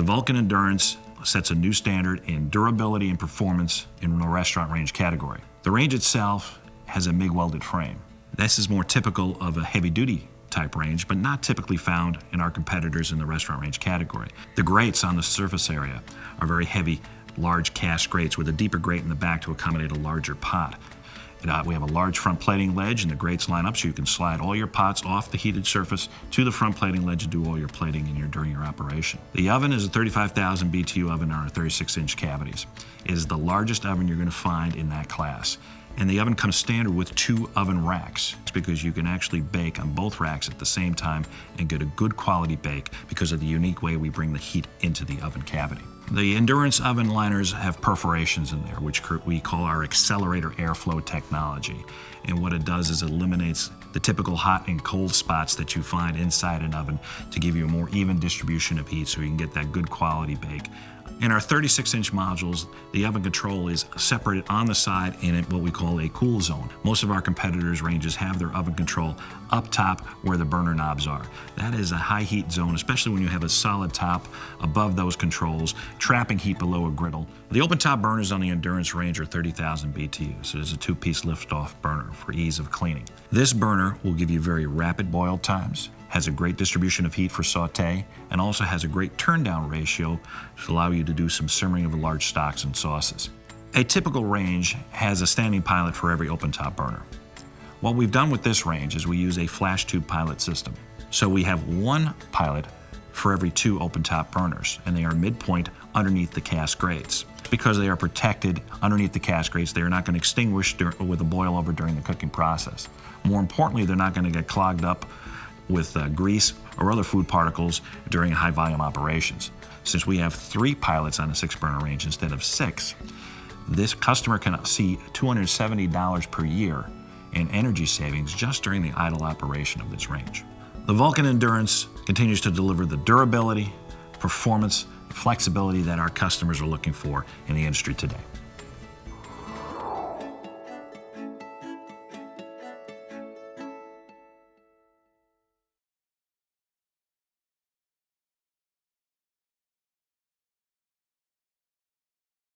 The Vulcan Endurance sets a new standard in durability and performance in the restaurant range category. The range itself has a MIG welded frame. This is more typical of a heavy duty type range, but not typically found in our competitors in the restaurant range category. The grates on the surface area are very heavy, large cash grates with a deeper grate in the back to accommodate a larger pot. We have a large front plating ledge and the grates line up so you can slide all your pots off the heated surface to the front plating ledge and do all your plating during your operation. The oven is a 35,000 BTU oven on our 36-inch cavities. It is the largest oven you're going to find in that class. And the oven comes standard with 2 oven racks. It's because you can actually bake on both racks at the same time and get a good quality bake because of the unique way we bring the heat into the oven cavity. The Endurance oven liners have perforations in there, which we call our Accelerator Airflow Technology. And what it does is it eliminates the typical hot and cold spots that you find inside an oven to give you a more even distribution of heat so you can get that good quality bake. In our 36-inch modules, the oven control is separated on the side in what we call a cool zone. Most of our competitors' ranges have their oven control up top where the burner knobs are. That is a high heat zone, especially when you have a solid top above those controls, trapping heat below a griddle. The open top burners on the Endurance range are 30,000 BTU, so there's a 2-piece lift-off burner for ease of cleaning. This burner will give you very rapid boil times, has a great distribution of heat for sauté, and also has a great turn-down ratio to allow you to do some simmering of large stocks and sauces. A typical range has a standing pilot for every open-top burner. What we've done with this range is we use a flash tube pilot system. So we have one pilot for every 2 open-top burners, and they are midpoint underneath the cast grates. Because they are protected underneath the cast grates, they are not going to extinguish with a boil over during the cooking process. More importantly, they're not going to get clogged up with grease or other food particles during high volume operations. Since we have 3 pilots on a 6 burner range instead of 6, this customer can see $270 per year in energy savings just during the idle operation of this range. The Vulcan Endurance continues to deliver the durability, performance, flexibility that our customers are looking for in the industry today.